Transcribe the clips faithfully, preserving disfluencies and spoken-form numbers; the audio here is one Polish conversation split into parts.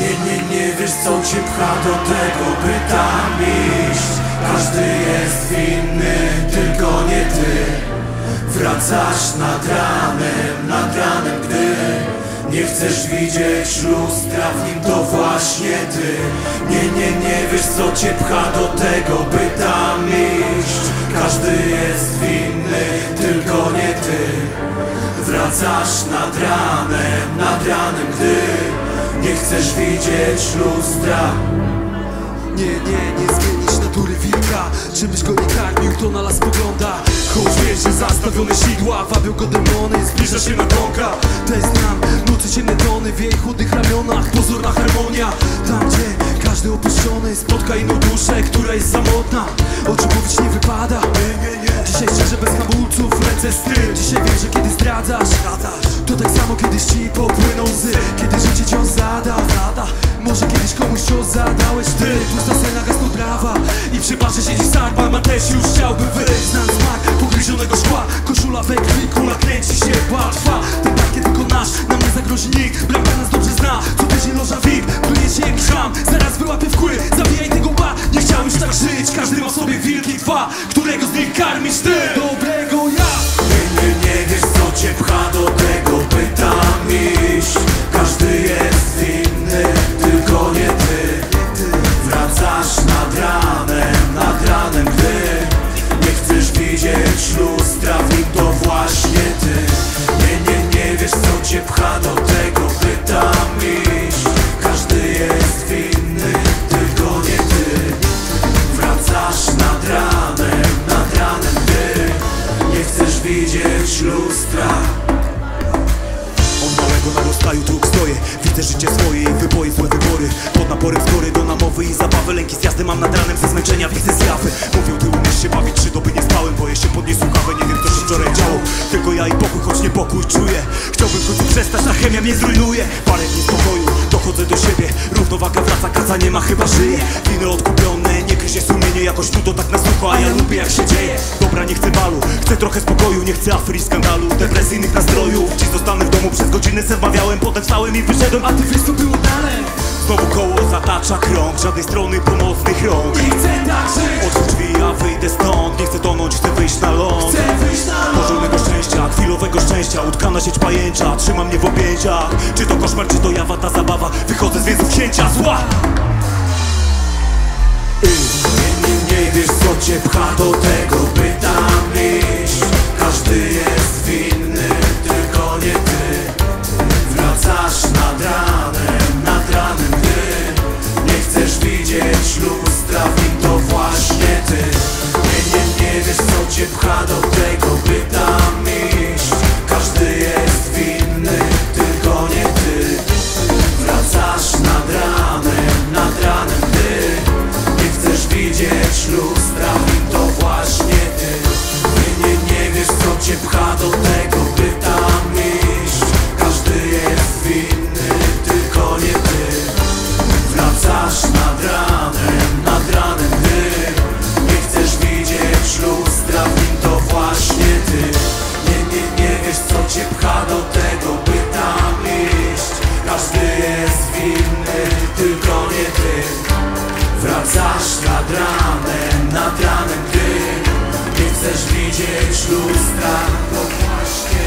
Nie, nie, nie wiesz, co cię pcha do tego, by tam iść. Każdy jest winny, tylko nie ty. Wracasz nad ranem, nad ranem, gdy nie chcesz widzieć lustra, w nim to właśnie ty. Nie, nie, nie wiesz, co cię pcha do tego, by tam iść. Każdy jest winny, tylko nie ty. Wracasz nad ranem, nad ranem, gdy nie chcesz widzieć lustra. Nie, nie, nie zmienisz natury wilka, czym byś go nie karmił, kto na las spogląda. Choć wiesz, że zastawione sidła wabią go demony, zbliża się na kąka. Też znam nocy ciemne tony w jej chudych ramionach, pozorna harmonia. Tam, gdzie każdy opuszczony spotka inną duszę, która jest samotna, o czym mówić nie wypada. Dzisiaj szczerze bez hamulców lecę z tym. Dzisiaj wiem, że kiedy zdradzasz, to tak samo kiedyś ci popłyną łzy. Kiedy życie cię zada, może kiedyś komuś cios zadałeś ty. Pusta scena, gasną brawa i przy barze siedzi sarba, ma też już chciałbym wyjść. Znam smak pogryzionego szkła, koszula we krwi, kula kręci się, pal trwa. Ten tak nie tylko nasz, nam nie zagrozi nikt. Bramka nas dobrze zna, co tydzień loża V I P. Pluje się jak szam, zaraz wyłapie w kły. Zabijaj tego ba, nie chciałem już tak żyć. Każdy ma w sobie wilki dwa, którego z nich karmisz ty. Dobrego ja. Nie, nie, nie wiesz, co cię pcha do tego, by tam iść. Każdy jest inny, tylko nie ty. Wracasz nad ranem, nad ranem, gdy nie chcesz widzieć lustra, w nim to właśnie ty. Nie, nie, nie wiesz, co cię pcha do tego, by tam iść. Każdy jest winny, tylko nie ty. Wracasz nad ranem, nad ranem, gdy nie chcesz widzieć lustra. Od małego narastaju dróg stoję, widzę życie swoje i wyboje, złe wybory. Pod naporem z góry do namowy i zabawy, lęki zjazdy mam nad ranem ze zmęczenia, widzę zjawy. Mówią, ty umiesz się bawić, trzy doby nie spałem, boję się podnieść słuchawę, nie wiem, co się wczoraj działo. Tylko ja i pokój, choć niepokój czuję. Chciałbym w końcu przestać, ta chemia mnie zrujnuje. Parę dni spokoju, dochodzę do siebie, równowaga wraca, kaca nie ma, chyba żyje. Winy odkupione, nie kryje sumienie, jakoś tu to tak na sucho, a ja lubię jak się dzieje. Dobra, nie chcę balu, chcę trochę spokoju, nie chcę afery, skandalu, depresyjnych nastrojów. Dziś zostanę w domu przez godzinę, se wmawiałem, potem wstałem i wyszedłem, a ty wiesz, co było dalej. Znowu koło zatacza krąg, żadnej strony pomocnych rąk. Nie chcę tak żyć. Otwórz drzwi, ja wyjdę stąd, nie chcę tonąć, chcę wyjść na ląd. Chcę wyjść na ląd. Pożarnego szczęścia, chwilowego szczęścia, utkana sieć pajęcza, trzyma mnie w objęciach. Czy to koszmar, czy to jawa, ta zabawa, wychodzę z więzów księcia zła. Nie, nie, nie wiesz, co cię pcha do tego, by tam iść. Każdy jest winny, tylko nie ty. Wracasz nad ranem, nad ranem, gdy nie chcesz widzieć lustra, w nim to właśnie ty. Nie, nie, nie wiesz, co cię pcha do tego, by tam iść. Każdy jest winny, tylko nie ty. Wracasz nad ranem, nad ranem, gdy nie chcesz widzieć lustra, w nim to właśnie ty. Nie, nie, nie wiesz, co cię pcha do tego, by tam iść. Każdy jest winny, tylko nie ty. Wracasz nad ranem, nad ranem, ty. Nie chcesz widzieć lustra, w nim to właśnie ty. Nie, nie, nie wiesz, co cię pcha do tego, by tam iść. Każdy jest winny, tylko nie ty. Wracasz nad ranem, nad ranem, ty. Nie chcesz widzieć lustra, to właśnie ty.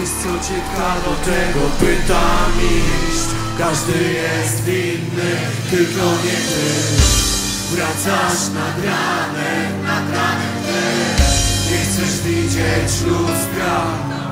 Wiesz, co cię pcha do tego, by tam iść. Każdy jest winny, tylko nie ty. Wracasz nad ranem, nad ranem, ty. Nie chcesz widzieć lustra.